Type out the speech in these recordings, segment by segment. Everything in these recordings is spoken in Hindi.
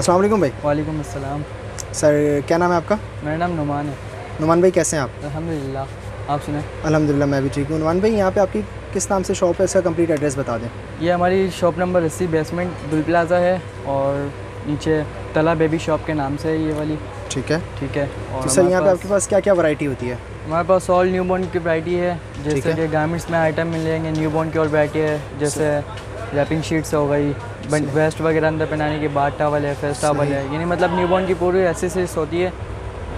अस्सलाम वालेकुम भाई। वालेकुम अस्सलाम। सर क्या नाम है आपका? मेरा नाम नुमान है। नुमान भाई कैसे हैं आप? अल्हम्दुलिल्लाह, आप सुने? अल्हम्दुलिल्लाह मैं भी ठीक हूँ। नुमान भाई यहाँ पे आपकी किस नाम से शॉप है, इसका कंप्लीट एड्रेस बता दें। ये हमारी शॉप नंबर 80 बेसमेंट दुल प्लाजा है और नीचे तला बेबी शॉप के नाम से है ये वाली। ठीक है ठीक है। और सर यहाँ पे आपके पास क्या क्या वैरायटी होती है? हमारे पास ऑल न्यू बॉर्न की वैरायटी है, जैसे कि गारमेंट्स में आइटम मिल जाएंगे न्यू बॉर्न की, और वैरायटी है जैसे रैपिंग शीट्स हो गई, वेस्ट वगैरह अंदर पहनाने के बाद टावल है, फेस टावल है, यानी मतलब न्यू बॉर्न की पूरी एसेसरीज होती है।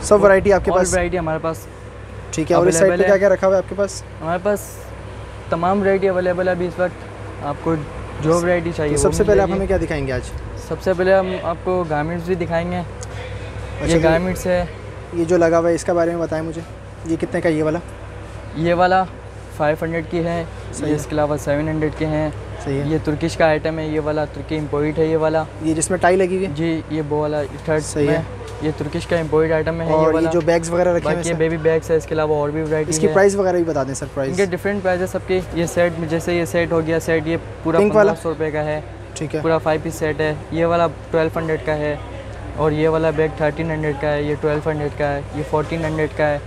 सब वैरायटी आपके पास? वैरायटी हमारे पास। ठीक है। और इस साइड पे क्या क्या रखा हुआ है आपके पास? हमारे पास तमाम वैरायटी अवेलेबल है अभी इस वक्त, आपको जो वैरायटी चाहिए। सबसे पहले आप हमें क्या दिखाएंगे आज? सबसे पहले हम आपको गारमेंट्स भी दिखाएंगे। ये गारमेंट्स है, ये जो लगा हुआ है इसका बारे में बताएं मुझे, ये कितने का? ये वाला, ये वाला 500 की है, ये इसके अलावा 700 के हैं। सही है। ये तुर्किश का आइटम है, ये वाला तुर्की इम्पोर्ट है, ये वाला, ये जिसमें टाई लगी हुई है जी, ये वो वाला थर्ड। सही है। ये तुर्किश का इम्पोर्ट आइटम है। और ये जो बैग्स वगैरह रखे हैं, ये बेबी बैग्स है, इसके अलावा और भी वैरायटी है। इसकी प्राइस वगैरह भी बता दें सर। प्राइस इनके डिफरेंट प्राइस है सबके। ये सेट, जैसे ये सेट हो गया, सेट ये पूरा 1500 रुपये का है। ठीक है। पूरा 5 पीस सेट है। ये वाला 1200 का है और ये वाला बैग 1300 का है, ये 1200 का है, ये 1400 का है।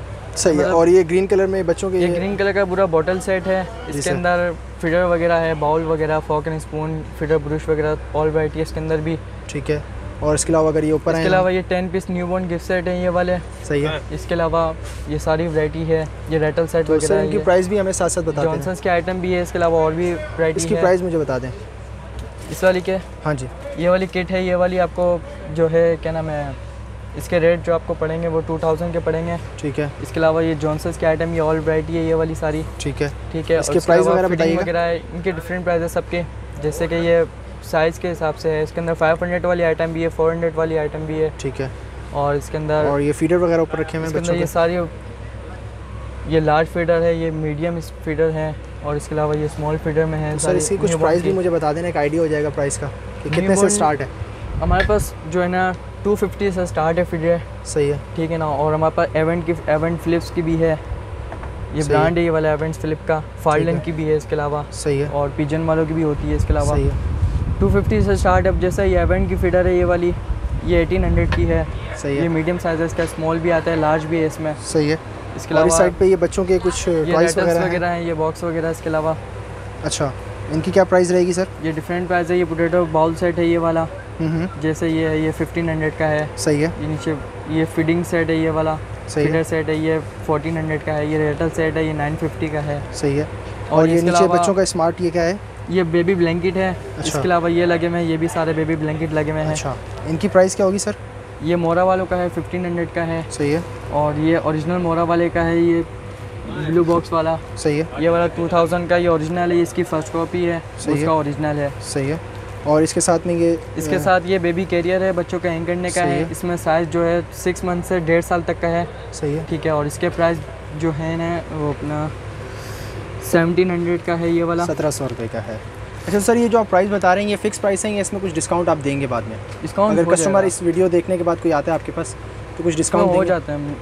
सही है। और ये ग्रीन कलर में बच्चों के, ये ग्रीन कलर का पूरा बॉटल सेट है, इसके अंदर फिडर वगैरह है, बाउल वगैरह, fork and spoon, feeder brush वगैरह, ऑल वैरायटी है इसके अंदर भी। ठीक है। और इसके अलावा अगर ये ऊपर है, इसके अलावा ये 10 piece newborn gift set हैं ये वाले। सही है। इसके अलावा ये सारी वैरायटी है, ये रेटल सेट वगैरह है। इनकी प्राइस भी हमें साथ साथ बता दें। जॉनसन्स के आइटम भी है, इसके अलावा और भी वैरायटी है। इसकी प्राइस मुझे बता दें इस वाली के। हाँ जी, ये वाली किट है, ये वाली आपको जो है क्या नाम है, इसके रेट जो आपको पड़ेंगे वो 2000 के पड़ेंगे। ठीक है। इसके अलावा ये जॉनसन्स के आइटम, ये ऑल वैरायटी है ये वाली सारी। ठीक है ठीक है। इसके प्राइस वगैरह है, इनके डिफरेंट प्राइस है सबके, जैसे कि ये साइज़ के हिसाब से है। इसके अंदर 500 वाली आइटम भी है, 400 वाली आइटम भी है। ठीक है। और इसके अंदर, और ये फीडर वगैरह ऊपर रखे हैं इसके अंदर, ये सारी, ये लार्ज फीडर है, ये मीडियम फीडर है, और इसके अलावा ये स्मॉल फीडर में है। सर इसकी कुछ प्राइस भी मुझे बता देना, एक आइडिया हो जाएगा प्राइस का कि कितने से स्टार्ट है। हमारे पास जो है ना 250 से स्टार्ट है फीडर। सही है। ठीक है ना। और हमारे पास एवेंट की, एवेंट फ्लिप्स की भी है, ये ब्रांड है ये वाला एवेंट फ्लिप का, फार्डलन की भी है इसके अलावा। सही है। और पिजन वालों की भी होती है इसके अलावा। 250 से स्टार्ट है। जैसे ये एवेंट की फीडर है ये वाली, ये 1800 की है। सही है। ये मीडियम साइज का, स्मॉल भी आता है, लार्ज भी है इसमें। सही है। इसके अलावा साइड पे ये बच्चों के कुछ टॉयज वगैरह हैं, ये बॉक्स वगैरह इसके अलावा। अच्छा, इनकी क्या प्राइस रहेगी सर? ये डिफरेंट प्राइस है। ये पोटैटो बाउल सेट है ये वाला, जैसे ये है, ये 1500 का है। सही है। ये नीचे ये फीडिंग सेट है ये वाला, फीडर सेट है, ये 1400 का है, ये रेटल सेट है, ये 950 का है। सही है। और ये नीचे बच्चों का स्मार्ट, ये क्या है? ये बेबी ब्लैंकेट है। अच्छा। इसके अलावा ये लगे हुए हैं, ये भी सारे बेबी ब्लैंकेट लगे हुए हैं। अच्छा, इनकी प्राइस क्या होगी सर? ये मोरा वालों का है, 1500 का है। सही है। और ये ओरिजिनल मोरा वाले का है, ये ब्लू बॉक्स वाला। सही है। ये वाला 2000 का, ये ओरिजिनल है, इसकी फर्स्ट कॉपी है, उसका ओरिजिनल है। सही है। और इसके साथ में ये, इसके साथ ये बेबी कैरियर है, बच्चों का हैंग करने का है, इसमें साइज़ जो है 6 मंथ से 1.5 साल तक का है। सही है। ठीक है। और इसके प्राइस जो है ना वो अपना 1700 का है ये वाला, 1700 रुपये का है। अच्छा सर, ये जो आप प्राइस बता रहे हैं ये फिक्स प्राइस है या इसमें कुछ डिस्काउंट आप देंगे बाद में? डिस्काउंट अगर कस्टमर इस वीडियो देखने के बाद कोई आता है आपके पास तो कुछ डिस्काउंट हो जाता है?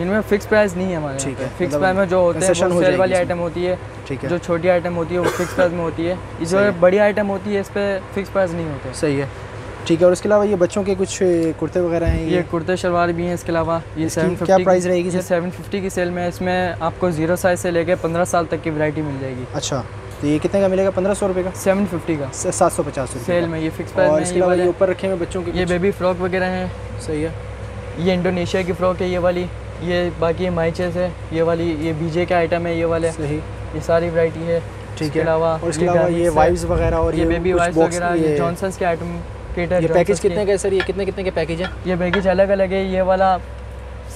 इनमें फिक्स प्राइस नहीं है हमारे। ठीक है। फिक्स प्राइस में जो होते हैं सेल वाली आइटम होती है। ठीक है। जो छोटी आइटम होती है वो फिक्स प्राइस में होती है, इस जो बड़ी आइटम होती है इस पर फिक्स प्राइस नहीं होता है। सही है। ठीक है। और इसके अलावा ये बच्चों के कुछ कुर्ते वगैरह हैं, ये कुर्ते शलवार भी हैं इसके अलावा। ये 750, क्या प्राइस रहेगी सर? 750 की सेल में, इसमें आपको 0 साइज़ से लेकर 15 साल तक की वैरायटी मिल जाएगी। अच्छा, तो ये कितने का मिलेगा? 1500 रुपये का, 750 का, 750 सेल में, ये फिक्स प्राइस। और इसके अलावा ये ऊपर रखे हुए बच्चों के, ये बेबी फ्रॉक वगैरह हैं। सही है। ये इंडोनेशिया की फ्रॉक है ये वाली, ये बाकी माइचेस है ये वाली, ये बीजे के आइटम है ये वाले। सही। ये सारी वैरायटी है। ठीक है। और इसके अलावा ये वाइव्स वगैरह, और ये बेबी वाइव्स वगैरह, ये जॉनसन्स के आइटम किट है। ये पैकेज कितने का है सर? ये कितने के पैकेज है? ये पैकेज अलग अलग है, ये वाला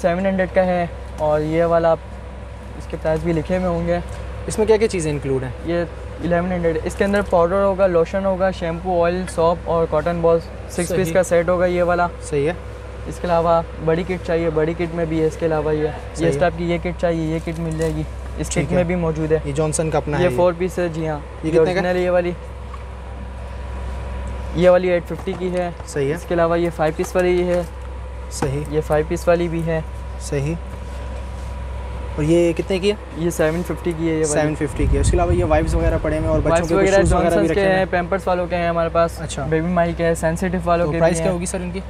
700 का है और ये वाला, इसके प्राइस भी लिखे हुए होंगे। इसमें क्या क्या चीज़ें इंक्लूड हैं? ये 1100 इसके अंदर पाउडर होगा, लोशन होगा, शैम्पू, ऑयल, सॉप और कॉटन बॉल, 6 पीस का सेट होगा ये वाला। सही है। इसके अलावा बड़ी किट चाहिए, बड़ी किट में भी है इसके अलावा। ये इस टाइप की ये किट चाहिए, ये किट मिल जाएगी, इस किट में भी मौजूद है। ये जॉनसन का अपना है, ये 4 पीस है। जी हाँ। ये कितने का? ये वाली 850 की है। सही है। इसके अलावा ये 5 पीस वाली है। सही। ये 5 पीस वाली भी है। सही। और ये कितने की है? ये 750 की है। ये 750 की है। उसके अलावा ये वाइप्स वगैरह पड़े हैं और बच्चों के शूज वगैरह भी रखे हैं। पैम्पर्स वालों के हैं हमारे पास। अच्छा, बेबी माई के हैं, सेंसिटिव वालों के। प्राइस क्या होगी सर इनकी?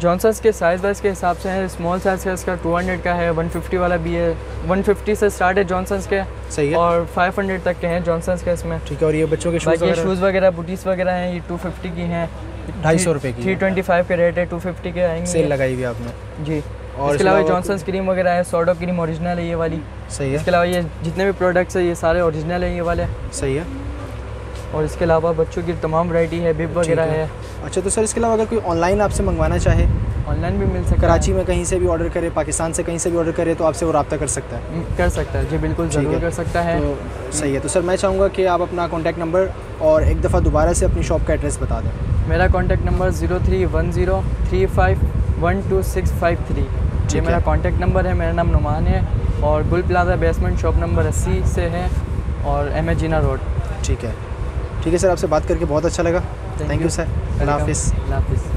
जॉनसन्स के साइज़ वाइज के हिसाब से है। स्मॉल साइज़ का इसका 200 का है, 150 वाला भी है। 150 से स्टार्ट है जॉनसन्स के। सही है। और 500 तक के हैं जॉनसन्स के इसमें। ठीक है। और ये बच्चों के शूज़ वगैरह बूटीज़ वगैरह हैं, ये 250 की हैं, 250 रुपये की। 325 के रेट है, 250 के आएंगे। सेल लगाई हुई आपने जी। और इसके अलावा जॉनसन्स क्रीम वगैरह है, सोडो क्रीम ओरिजिनल है ये वाली। सही है। इसके अलावा ये जितने भी प्रोडक्ट्स हैं ये सारे ओरिजिनल हैं ये वाले। सही है। और इसके अलावा बच्चों की तमाम वैरायटी है, बिब वगैरह है। अच्छा, तो सर इसके अलावा अगर कोई ऑनलाइन आपसे मंगवाना चाहे? ऑनलाइन भी मिल सकता है। कराची में कहीं से भी ऑर्डर करे, पाकिस्तान से कहीं से भी ऑर्डर करे तो आपसे वो रब्ता कर सकता है? कर सकता है जी, बिल्कुल ज़रूर कर सकता है। सही है। तो सर मैं चाहूँगा कि आप अपना कॉन्टैक्ट नंबर और एक दफ़ा दोबारा से अपनी शॉप का एड्रेस बता दें। मेरा कॉन्टैक्ट नंबर 0310351263 जी। मेरा कॉन्टैक्ट नंबर है। मेरा नाम नुमान है और गुल प्लाजा बेसमेंट शॉप नंबर 80 से है और MM जीना रोड। ठीक है। ठीक है सर, आपसे बात करके बहुत अच्छा लगा। Thank you sir. अल्लाह हाफिज़।